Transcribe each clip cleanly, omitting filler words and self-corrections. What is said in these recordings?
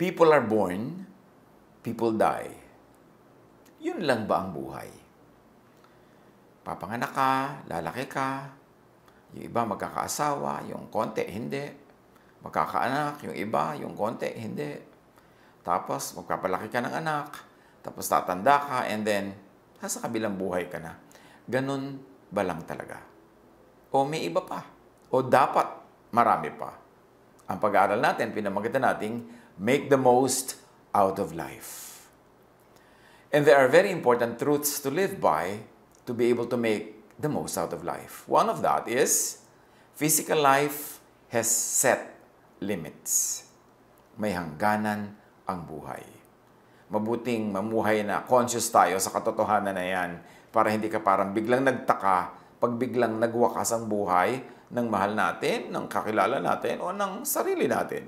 People are born, people die. Yun lang ba ang buhay? Papanganak ka, lalaki ka, yung iba magkakaasawa, yung konti, hindi. Magkakaanak, yung iba, yung konti, hindi. Tapos magpapalaki ka ng anak, tapos tatanda ka, and then nasa kabilang buhay ka na. Ganun ba lang talaga? O may iba pa? O dapat marami pa? Ang pag-aaral natin, pinamagitan nating make the most out of life. And there are very important truths to live by to be able to make the most out of life. One of that is, physical life has set limits. May hangganan ang buhay. Mabuting mamuhay na conscious tayo sa katotohanan na yan para hindi ka parang biglang nagtaka pag biglang nagwakas ang buhay ng mahal natin, ng kakilala natin, o ng sarili natin.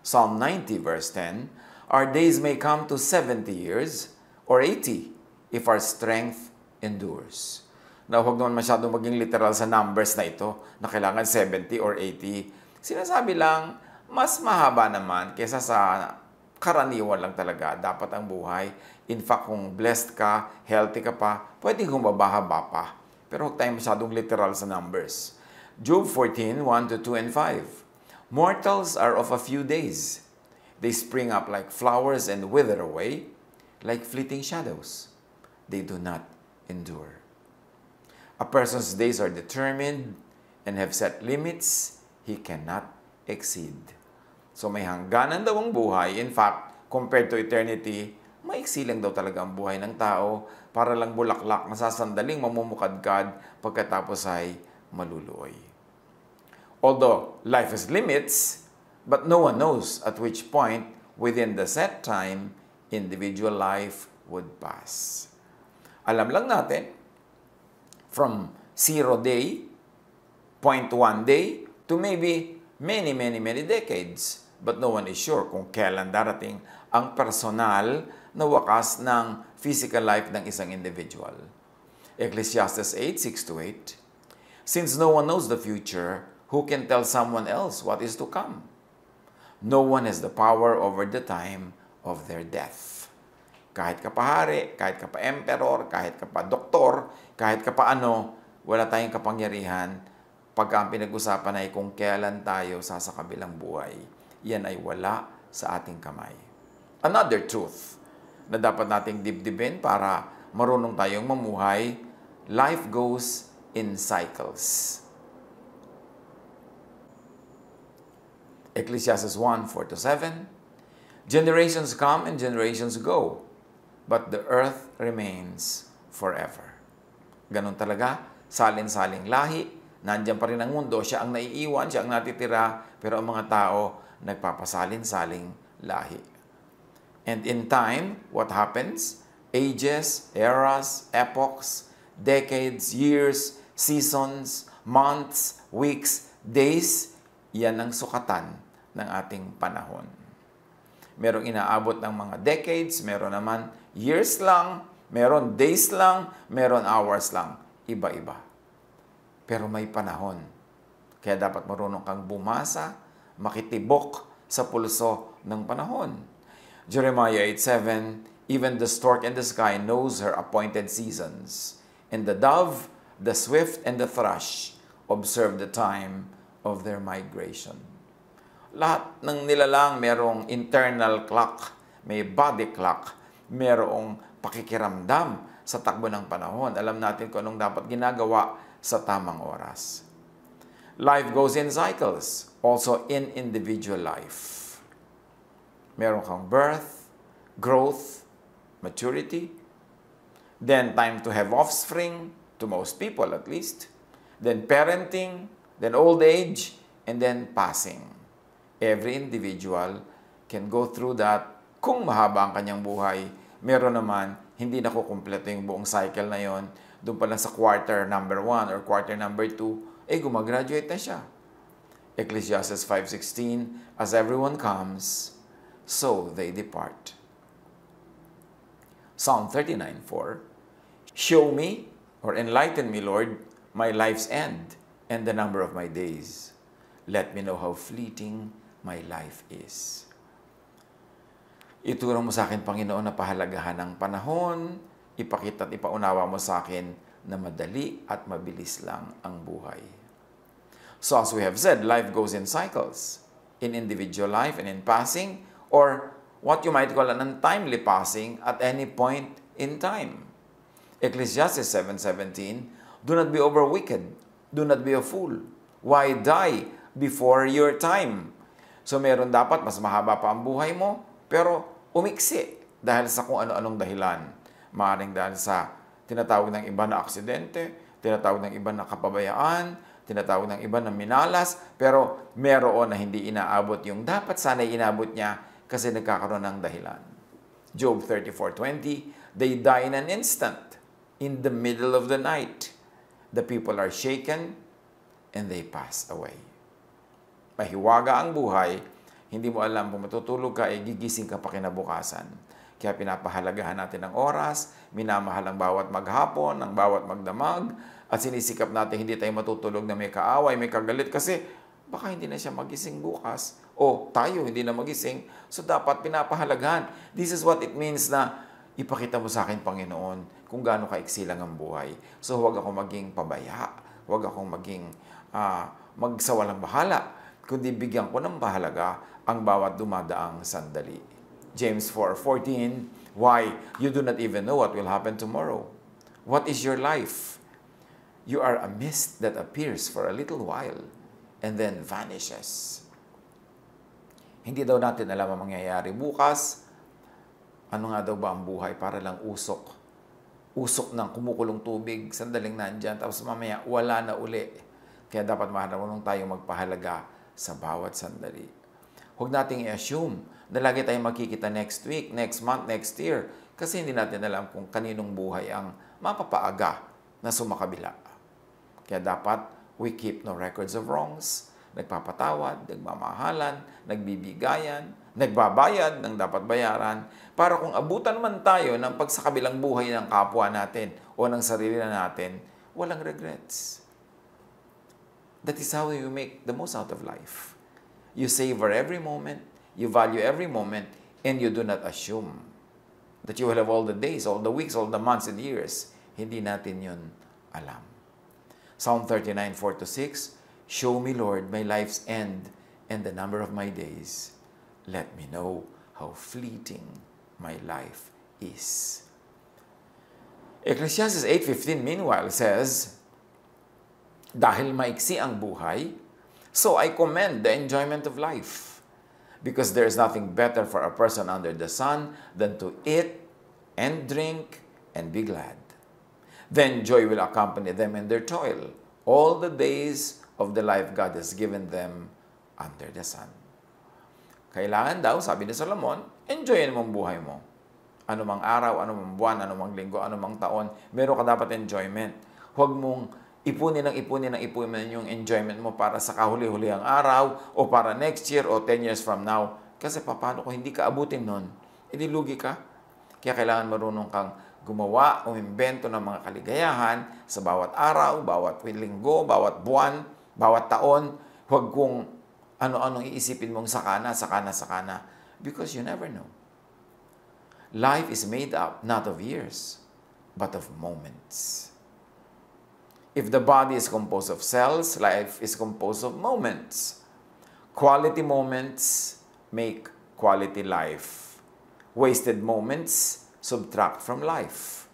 Psalm 90 verse 10, our days may come to 70 years or 80 if our strength endures. Na huwag naman masyadong maging literal sa numbers na ito na kailangan 70 or 80. Sinasabi lang, mas mahaba naman kesa sa karaniwan lang talaga. Dapat ang buhay. In fact, kung blessed ka, healthy ka pa, pwedeng humabahaba pa. Pero huwag tayong masyadong literal sa numbers. Job 14, 1-2 and 5. Mortals are of a few days. They spring up like flowers and wither away, like fleeting shadows. They do not endure. A person's days are determined and have set limits he cannot exceed. So may hangganan daw ang buhay. In fact, compared to eternity, maiksi lang daw talaga ang buhay ng tao para lang bulaklak na sasandaling mamumukadkad pagkatapos ay maluluoy. Although life has limits, but no one knows at which point within the set time, individual life would pass. Alam lang natin, from 0 day, 0.1 day, to maybe many decades. But no one is sure kung kailan darating ang personal na wakas ng physical life ng isang individual. Ecclesiastes 8:6-8, since no one knows the future, who can tell someone else what is to come? No one has the power over the time of their death. Kahit ka pa hari, kahit ka pa emperor, kahit ka pa doktor, kahit ka pa ano, wala tayong kapangyarihan pagka ang pinag-usapan ay kung kailan tayo sasakabilang buhay. Yan ay wala sa ating kamay. Another truth na dapat nating dibdibin para marunong tayong mamuhay, life goes in cycles. Ecclesiastes 1:4-7, generations come and generations go, but the earth remains forever. Ganun talaga, salin-saling lahi, nandiyan pa rin ang mundo, siya ang naiiwan, siya ang natitira, pero ang mga tao nagpapasalin-saling lahi. And in time, what happens? Ages, eras, epochs, decades, years, seasons, months, weeks, days, yan ang sukatan ng ating panahon. Merong inaabot ng mga decades, meron naman years lang, meron days lang, meron hours lang. Iba-iba. Pero may panahon. Kaya dapat marunong kang bumasa, makitibok sa pulso ng panahon. Jeremiah 8:7, even the stork in the sky knows her appointed seasons. And the dove, the swift, and the thrush observe the time of their migration. Lahat ng nilalang merong internal clock, may body clock, merong pakikiramdam sa takbo ng panahon. Alam natin kung anong dapat ginagawa sa tamang oras. Life goes in cycles, also in individual life. Meron kang birth, growth, maturity, then time to have offspring, to most people at least, then parenting, then old age, and then passing. Every individual can go through that. Kung mahaba ang kanyang buhay, meron naman, hindi nakukumpleto yung buong cycle na yon. Doon pala sa quarter number 1 or quarter number 2, gumagraduate na siya. Ecclesiastes 5:16, as everyone comes, so they depart. Psalm 39:4, show me or enlighten me, Lord, my life's end and the number of my days. Let me know how fleeting my life is. Itura mo sa akin, Panginoon, na pahalagahan ng panahon. Ipakita at ipaunawa mo sa akin na madali at mabilis lang ang buhay. So as we have said, life goes in cycles. In individual life and in passing, or what you might call an untimely passing at any point in time. Ecclesiastes 7:17, do not be over wicked, do not be a fool. Why die before your time? So meron dapat mas mahaba pa ang buhay mo, pero umiksi dahil sa kung ano-anong dahilan. Maaring dahil sa tinatawag ng iba na aksidente, tinatawag ng iba na kapabayaan, tinatawag ng iba na minalas, pero meron na hindi inaabot yung dapat sana inaabot niya kasi nagkakaroon ng dahilan. Job 34:20, they die in an instant, in the middle of the night. The people are shaken and they pass away. Mahiwaga ang buhay, hindi mo alam kung matutulog ka, gigising ka pa kinabukasan. Kaya pinapahalagahan natin ang oras, minamahal ang bawat maghapon, ang bawat magdamag, at sinisikap natin hindi tayo matutulog na may kaaway, may kagalit kasi baka hindi na siya magising bukas o tayo hindi na magising. So dapat pinapahalagahan. This is what it means na ipakita mo sa akin, Panginoon, kung gaano kaiksi lang ang buhay. So huwag ako maging pabaya, huwag akong maging magsawalang bahala, kundi bigyan ko ng bahalaga ang bawat dumadaang sandali. James 4:14, why? You do not even know what will happen tomorrow. What is your life? You are a mist that appears for a little while and then vanishes. Hindi daw natin alam ang mangyayari bukas. Ano nga daw ba ang buhay? Para lang usok. Usok ng kumukulong tubig, sandaling nandyan, tapos mamaya wala na uli. Kaya dapat mahanap tayo magpahalaga sa bawat sandali. Huwag nating i-assume na lagi tayong makikita next week, next month, next year, kasi hindi natin alam kung kaninong buhay ang mapapaaga na sumakabila. Kaya dapat we keep no records of wrongs. Nagpapatawad, nagmamahalan, nagbibigayan, nagbabayad ng dapat bayaran para kung abutan man tayo ng pagsakabilang buhay ng kapwa natin o ng sarili natin, walang regrets. That is how you make the most out of life. You savor every moment, you value every moment, and you do not assume that you will have all the days, all the weeks, all the months and years. Hindi natin yun alam. Psalm 39:4-6, show me, Lord, my life's end and the number of my days. Let me know how fleeting my life is. Ecclesiastes 8:15, meanwhile, says, dahil maiksi ang buhay, so I commend the enjoyment of life, because there is nothing better for a person under the sun than to eat and drink and be glad. Then joy will accompany them in their toil, all the days of the life God has given them under the sun. Kailangan daw, sabi ni Solomon, enjoyin mo ang buhay mo. Ano mang araw, ano mang buwan, ano mang linggo, ano mang taon, meron ka dapat enjoyment. Huwag mong ipunin yung enjoyment mo para sa kahuli-huli ang araw o para next year o 10 years from now. Kasi paano kung hindi ka abutin nun? Inilugi ka. Kaya kailangan marunong kang gumawa o imbento ng mga kaligayahan sa bawat araw, bawat linggo, bawat buwan, bawat taon. Huwag kung ano-anong iisipin mong sakana, sakana, sakana. Because you never know. Life is made up not of years, but of moments. If the body is composed of cells, life is composed of moments. Quality moments make quality life. Wasted moments subtract from life.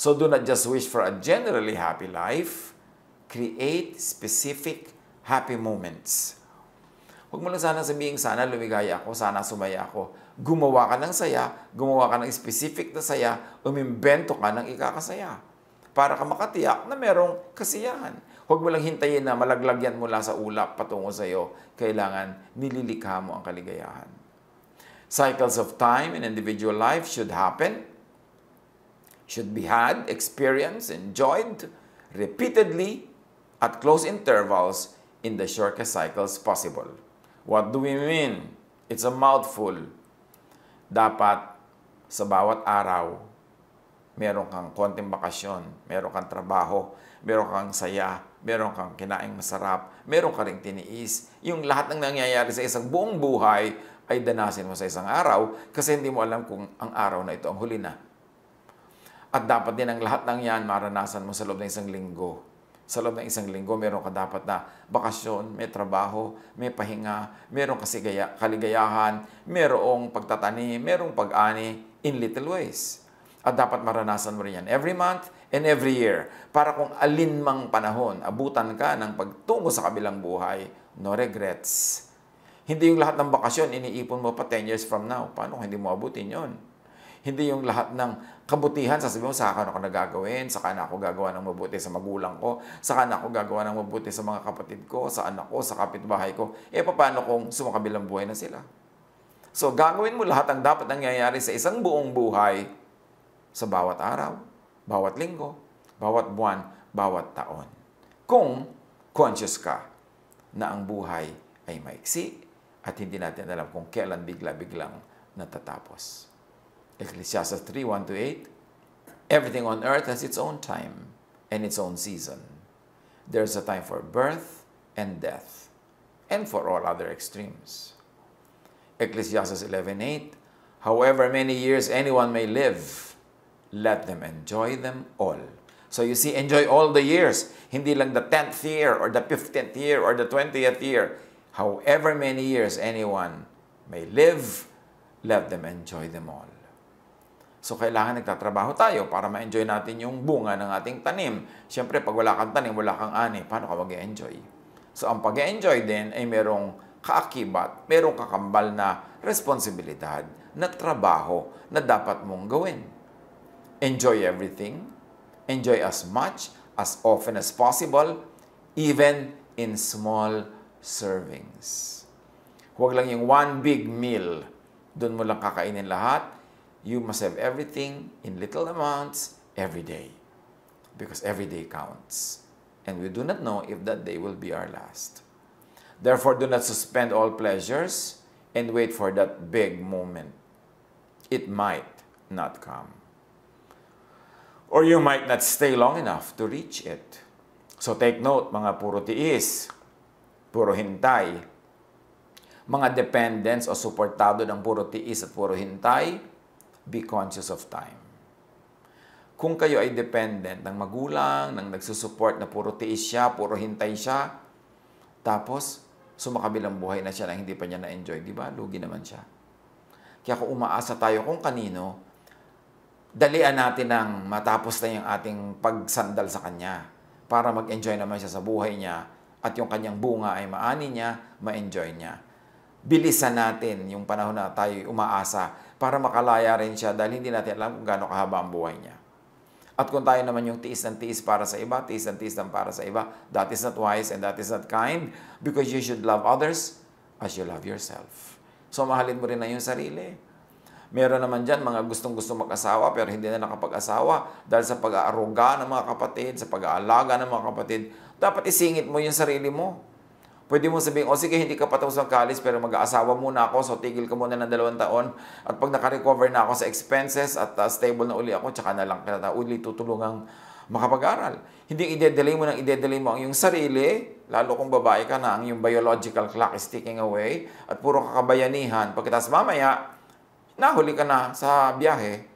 So do not just wish for a generally happy life. Create specific happy moments. Huwag mo lang sana sabihin, sana lumigaya ako, sana sumaya ako. Gumawa ka ng saya, gumawa ka ng specific na saya, umimbento ka ng ikakasaya para ka makatiyak na merong kasiyahan. Huwag mo lang hintayin na malaglagyan mula sa ulap patungo sa iyo. Kailangan nililikha mo ang kaligayahan. Cycles of time in individual life should happen, should be had, experienced, enjoyed repeatedly at close intervals in the shortest cycles possible. What do we mean? It's a mouthful. Dapat sa bawat araw, meron kang konting bakasyon, meron kang trabaho, meron kang saya, meron kang kinaing masarap, meron ka ring tiniis. Yung lahat ng nangyayari sa isang buong buhay ay danasin mo sa isang araw kasi hindi mo alam kung ang araw na ito ang huli na. At dapat din ang lahat ng yan maranasan mo sa loob ng isang linggo. Sa loob ng isang linggo, meron ka dapat na bakasyon, may trabaho, may pahinga, merong kaligayahan, merong pagtatanim, merong pag-ani in little ways. At dapat maranasan mo rin yan every month and every year para kung alinmang panahon, abutan ka ng pagtungo sa kabilang buhay, no regrets. Hindi yung lahat ng bakasyon, iniipon mo pa 10 years from now. Paano hindi mo abutin yon? Hindi yung lahat ng kabutihan, sasabihin mo, saka na ako nagagawin, saka na ako gagawa ng mabuti sa magulang ko, saka na ako gagawa ng mabuti sa mga kapatid ko, sa anak ko, sa kapitbahay ko. E paano kung sumakabilang buhay na sila? So gagawin mo lahat ang dapat nangyayari sa isang buong buhay sa bawat araw, bawat linggo, bawat buwan, bawat taon. Kung conscious ka na ang buhay ay maiksi at hindi natin alam kung kailan bigla-biglang natatapos. Ecclesiastes 3:1-8, everything on earth has its own time and its own season. There is a time for birth and death, and for all other extremes. Ecclesiastes 11:8, however many years anyone may live, let them enjoy them all. So you see, enjoy all the years. Hindi lang the 10th year or the 15th year or the 20th year. However many years anyone may live, let them enjoy them all. So, kailangan nagtatrabaho tayo para ma-enjoy natin yung bunga ng ating tanim. Siyempre, pag wala kang tanim, wala kang ani, paano ka mag-e-enjoy? So, ang pag-e-enjoy din ay merong kaakibat, merong kakambal na responsibilidad, na trabaho na dapat mong gawin. Enjoy everything. Enjoy as much, as often as possible, even in small servings. Huwag lang yung one big meal. Doon mo lang kakainin lahat. You must have everything in little amounts every day. Because every day counts. And we do not know if that day will be our last. Therefore, do not suspend all pleasures and wait for that big moment. It might not come. Or you might not stay long enough to reach it. So take note, mga puro tiis, puro hintay, mga dependents o suportado ng puro tiis at puro hintay, be conscious of time. Kung kayo ay dependent ng magulang, ng nagsusupport na puro tiis siya, puro hintay siya, tapos sumakabilang buhay na siya na hindi pa niya na-enjoy, di ba? Lugi naman siya. Kaya kung umaasa tayo kung kanino, dalian natin ang matapos na yung ating pagsandal sa kanya para mag-enjoy naman siya sa buhay niya at yung kanyang bunga ay maani niya, ma-enjoy niya. Bilisan natin yung panahon na tayo umaasa para makalaya rin siya dahil hindi natin alam kung gaano kahaba ang buhay niya. At kung tayo naman yung tiis ng tiis para sa iba, tiis ng tiis para sa iba, that is not wise and that is not kind because you should love others as you love yourself. So, mahalin mo rin na yung sarili. Meron naman dyan mga gustong-gusto mag-asawa pero hindi na nakapag-asawa dahil sa pag-aaruga ng mga kapatid, sa pag-aalaga ng mga kapatid, dapat isingit mo yung sarili mo. Pwede mo sabihin, o sige, hindi ka patapos ng college pero mag-aasawa muna ako, so tigil ka muna ng 2 taon. At pag nakarecover na ako sa expenses at stable na uli ako, tsaka na lang kita uli tutulungang makapag-aral. Hindi ide-delay mo ang iyong sarili, lalo kung babae ka na ang iyong biological clock is ticking away at puro kakabayanihan. Pagkatapos mamaya, nahuli ka na sa biyahe.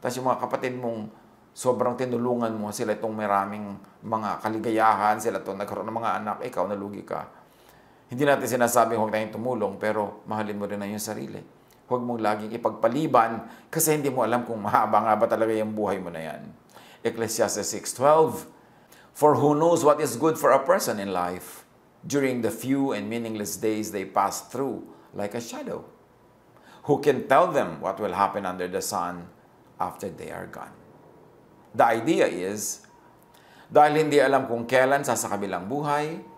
Tapos yung mga kapatid mong sobrang tinulungan mo, sila itong maraming mga kaligayahan, sila itong nagkaroon ng mga anak, ikaw nalugi ka. Hindi natin sinasabing huwag tayong tumulong, pero mahalin mo rin na yung sarili. Huwag mong laging ipagpaliban kasi hindi mo alam kung mahaba-haba ba talaga yung buhay mo na yan. Ecclesiastes 6:12, for who knows what is good for a person in life during the few and meaningless days they pass through like a shadow? Who can tell them what will happen under the sun after they are gone? The idea is, dahil hindi alam kung kailan sa kabilang buhay,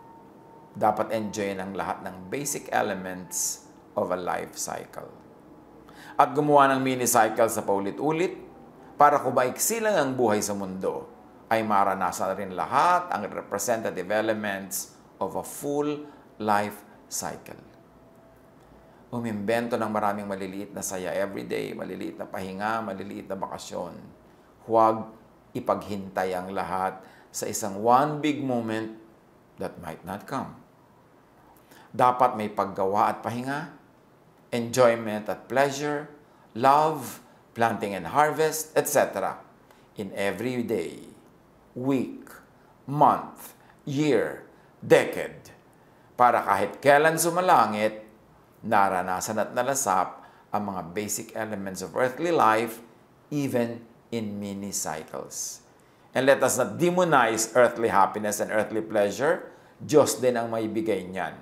dapat enjoy ng lahat ng basic elements of a life cycle. At gumawa ng mini-cycle sa paulit-ulit para kung maiksi lang ang buhay sa mundo ay maranasan rin lahat ang representative elements of a full life cycle. Umimbento ng maraming maliliit na saya everyday, maliliit na pahinga, maliliit na bakasyon. Huwag ipaghintay ang lahat sa isang one big moment that might not come. Dapat may paggawa at pahinga enjoyment at pleasure, love, planting and harvest, etc. in every day, week, month, year, decade, para kahit kailan sumalangit, naranasan at nalasap ang mga basic elements of earthly life, even in mini cycles. And let us not demonize earthly happiness and earthly pleasure. Diyos din ang may bigay niyan.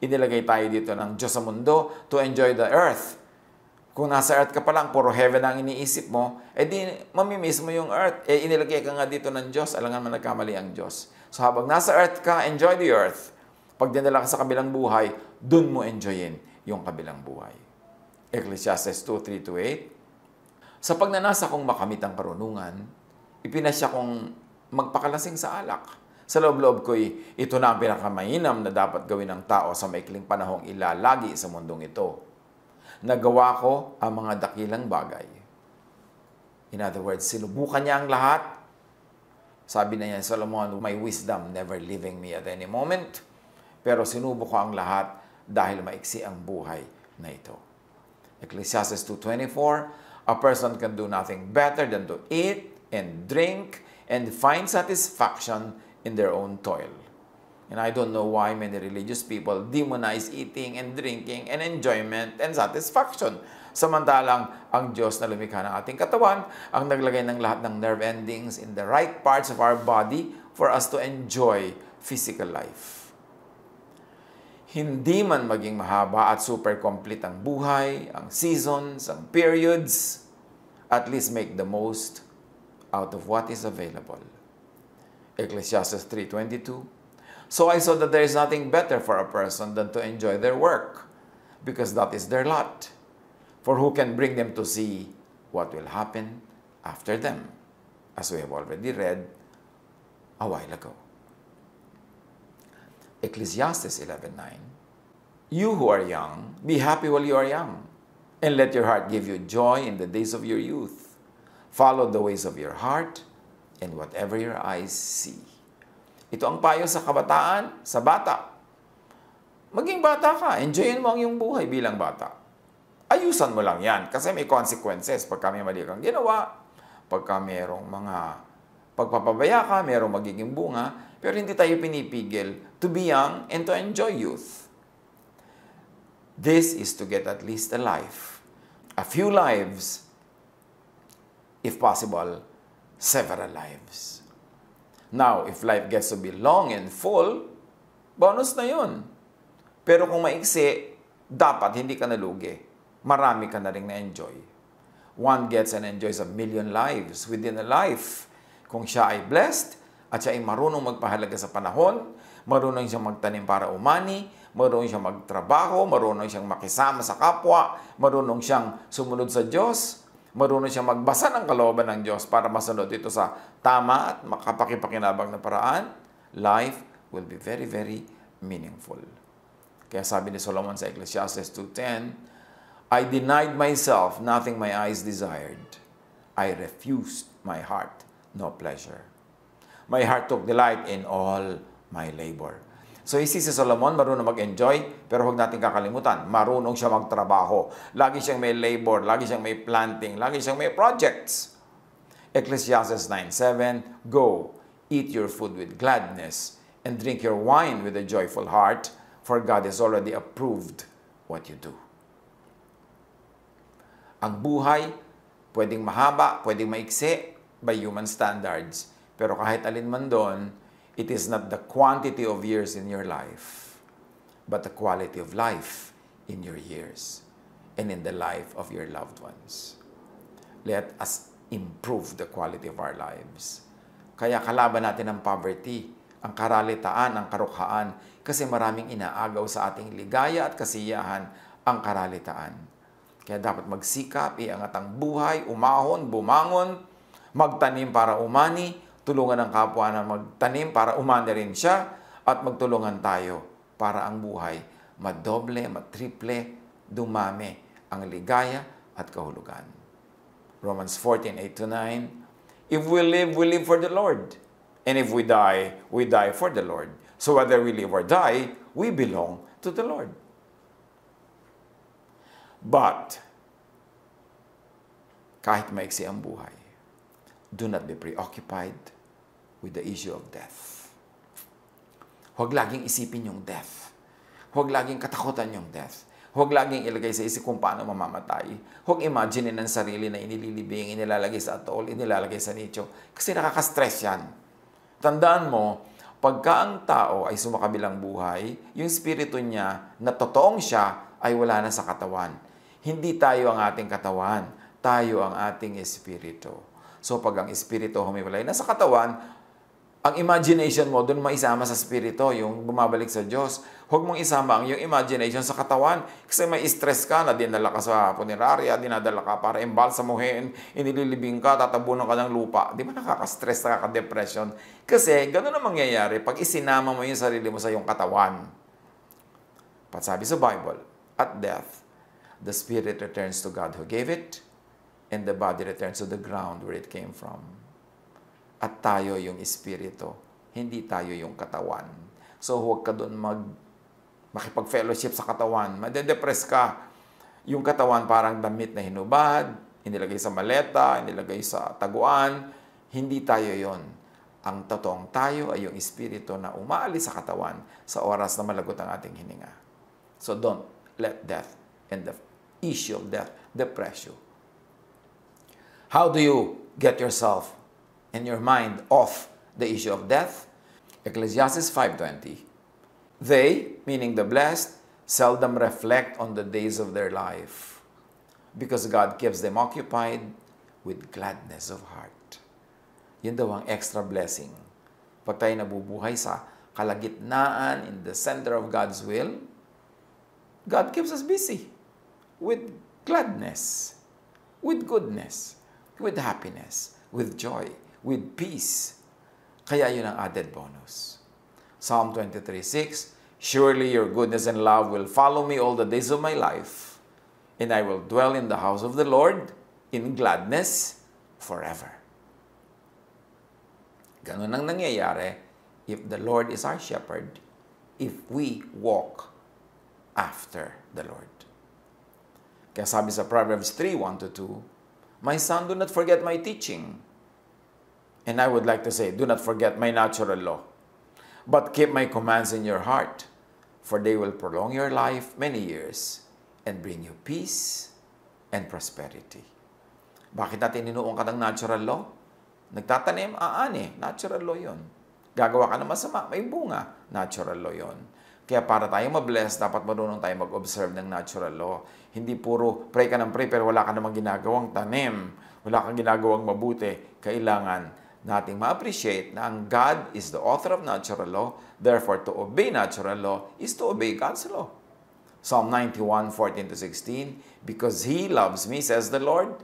Inilagay tayo dito ng Diyos sa mundo to enjoy the earth. Kung nasa earth ka pa lang, puro heaven ang iniisip mo, di mamimiss mo yung earth. Inilagay ka nga dito ng Diyos, alangan man nagkamali ang Diyos. So habang nasa earth ka, enjoy the earth. Pag dinala ka sa kabilang buhay, dun mo enjoyin yung kabilang buhay. Ecclesiastes 2:3-8. Sa pagnanasa kong makamit ang karunungan, ipinasya kong magpakalasing sa alak. Sa loob-loob ko'y ito na ang pinakamainam na dapat gawin ng tao sa maikling panahong ilalagi sa mundong ito. Nagawa ko ang mga dakilang bagay. In other words, sinubukan niya ang lahat. Sabi na niya, Solomon, my wisdom never leaving me at any moment. Pero sinubo ko ang lahat dahil maiksi ang buhay na ito. Ecclesiastes 2:24, a person can do nothing better than to eat and drink and find satisfaction in their own toil. And I don't know why many religious people demonize eating and drinking and enjoyment and satisfaction. Samantalang ang Diyos na lumikha ng ating katawan ang naglagay ng lahat ng nerve endings in the right parts of our body for us to enjoy physical life. Hindi man maging mahaba at super complete ang buhay, ang seasons, ang periods, at least make the most out of what is available. Ecclesiastes 3:22. So I saw that there is nothing better for a person than to enjoy their work, because that is their lot. For who can bring them to see what will happen after them? As we have already read a while ago. Ecclesiastes 11:9, you who are young, be happy while you are young, and let your heart give you joy in the days of your youth. Follow the ways of your heart, and whatever your eyes see. Ito ang payo sa kabataan, sa bata. Maging bata ka, enjoyin mo ang iyong buhay bilang bata. Ayusan mo lang yan, kasi may consequences pagka may mali kang ginawa, pagka mayroong mga pagpapabaya ka, mayroong magiging bunga. Pero hindi tayo pinipigil to be young and to enjoy youth. This is to get at least a life. A few lives. If possible, several lives. Now, if life gets to be long and full, bonus na yun. Pero kung maiksi, dapat hindi ka nalugi. Marami ka na rin na-enjoy. One gets and enjoys a million lives within a life. Kung siya ay blessed, at siya ay marunong magpahalaga sa panahon, marunong siyang magtanim para umani, marunong siyang magtrabaho, marunong siyang makisama sa kapwa, marunong siyang sumunod sa Diyos, marunong siyang magbasa ng kalooban ng Diyos para masunod ito sa tama at makapakipakinabang na paraan, life will be very, very meaningful. Kaya sabi ni Solomon sa Ecclesiastes 2:10, I denied myself nothing my eyes desired. I refused my heart no pleasure. My heart took delight in all my labor. So, si Solomon, marunong mag-enjoy, pero huwag natin kakalimutan, marunong siya magtrabaho. Lagi siyang may labor, lagi siyang may planting, lagi siyang may projects. Ecclesiastes 9:7, go, eat your food with gladness, and drink your wine with a joyful heart, for God has already approved what you do. Ang buhay, pwedeng mahaba, pwedeng maiksi, by human standards. Pero kahit alin man doon, it is not the quantity of years in your life, but the quality of life in your years and in the life of your loved ones. Let us improve the quality of our lives. Kaya kalaban natin ang poverty, ang karalitaan, ang karukhaan, kasi maraming inaagaw sa ating ligaya at kasiyahan ang karalitaan. Kaya dapat magsikap, iangat ang buhay, umahon, bumangon, magtanim para umani, tulungan ang kapwa na magtanim para umani rin siya at magtulungan tayo para ang buhay madoble, matriple, dumami ang ligaya at kahulugan. Romans 14:8-9, if we live for the Lord. And if we die for the Lord. So whether we live or die, we belong to the Lord. But kahit maiksi ang buhay, do not be preoccupied with the issue of death. Huwag laging isipin yung death. Huwag laging katakutan yung death. Huwag laging ilagay sa isip kung paano mamamatay. Huwag imagine ng sarili na inililibing, inilalagay sa atol, inilalagay sa nicho. Kasi nakaka-stress yan. Tandaan mo, pagka ang tao ay sumakabilang buhay, yung spirito niya na totoong siya ay wala na sa katawan. Hindi tayo ang ating katawan. Tayo ang ating espirito. So pag ang espirito humiwalay na sa katawan, ang imagination mo, doon mo isama sa spirito, yung bumabalik sa Diyos. Huwag mong isama ang yung imagination sa katawan kasi may stress ka na dinala ka sa punerarya, dinadala ka para embalsamuhin, inililibing ka, tatabunan ka ng lupa. Di ba nakaka-stress, nakaka-depression? Kasi ganun ang mangyayari pag isinama mo yung sarili mo sa yung katawan. But sabi sa Bible, at death, the spirit returns to God who gave it and the body returns to the ground where it came from. At tayo yung espiritu, hindi tayo yung katawan. So huwag ka doon makipag-fellowship sa katawan. Madedepress ka. Yung katawan parang damit na hinubad, inilagay sa maleta, inilagay sa taguan. Hindi tayo yon. Ang totoong tayo ay yung espiritu na umaalis sa katawan sa oras na malagot ang ating hininga. So don't let death and the issue of death depress you. How do you get yourself and your mind off the issue of death? Ecclesiastes 5:20. They, meaning the blessed, seldom reflect on the days of their life, because God keeps them occupied with gladness of heart. Yun daw ang extra blessing. Pag tayo nabubuhay sa kalagitnaan, in the center of God's will, God keeps us busy with gladness, with goodness, with happiness, with joy, with peace. Kaya yun ang added bonus. Psalm 23:6, surely your goodness and love will follow me all the days of my life, and I will dwell in the house of the Lord in gladness forever. Ganun ang nangyayari if the Lord is our shepherd, if we walk after the Lord. Kaya sabi sa Proverbs 3:1-2, my son, do not forget my teaching. And I would like to say, do not forget my natural law, but keep my commands in your heart, for they will prolong your life many years and bring you peace and prosperity. Bakit natin inuungkat ang natural law? Nagtatanim, aani, natural law yon. Gagawa ka ng masama, may bunga, natural law yon. Kaya para tayong mabless, dapat marunong tayo mag-observe ng natural law. Hindi puro pray ka ng pray pero wala ka namang ginagawang tanim, wala kang ginagawang mabuti. Kailangan nating ma-appreciate na ang God is the author of natural law. Therefore, to obey natural law is to obey God's law. Psalm 91:14-16, because He loves me, says the Lord,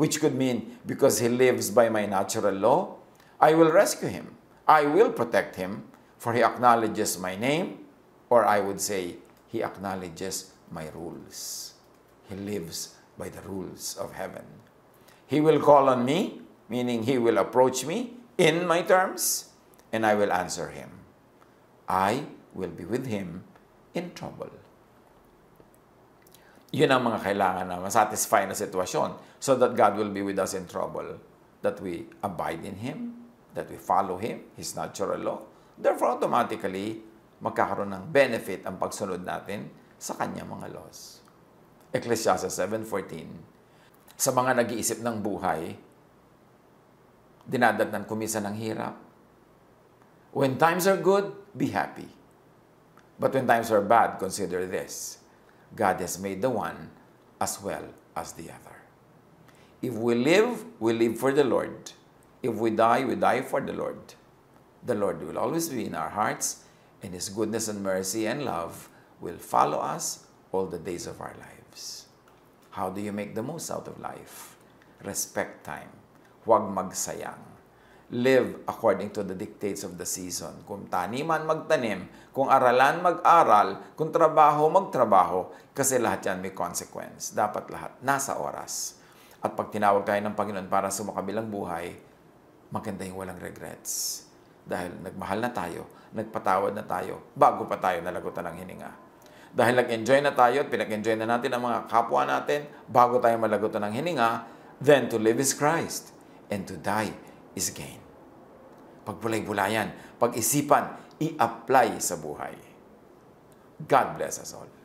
which could mean because He lives by my natural law, I will rescue Him. I will protect Him, for He acknowledges my name, or I would say, He acknowledges my rules. He lives by the rules of heaven. He will call on me, meaning He will approach me in my terms, and I will answer Him. I will be with Him in trouble. Yun ang mga kailangan na masatisfy na sitwasyon so that God will be with us in trouble, that we abide in Him, that we follow Him, His natural law. Therefore, automatically, magkakaroon ng benefit ang pagsunod natin sa Kanyang mga laws. Ecclesiastes 7:14, sa mga nag-iisip ng buhay, dinadatnan ko minsan ng hirap. When times are good, be happy. But when times are bad, consider this. God has made the one as well as the other. If we live for the Lord. If we die for the Lord. The Lord will always be in our hearts, and His goodness and mercy and love will follow us all the days of our lives. How do you make the most out of life? Respect time. Huwag magsayang. Live according to the dictates of the season. Kung taniman, magtanim. Kung aralan, mag-aral. Kung trabaho, magtrabaho. Kasi lahat yan may consequence. Dapat lahat nasa oras. At pag tinawag tayo ng Panginoon para sumakabilang buhay, maganda yung walang regrets. Dahil nagmahal na tayo, nagpatawad na tayo, bago pa tayo nalagutan ng hininga. Dahil nag-enjoy na tayo at pinag-enjoy na natin ang mga kapwa natin bago tayo malagot ng hininga, then to live is Christ and to die is gain. Pagpulay-bulayan, pag-isipan, i-apply sa buhay. God bless us all.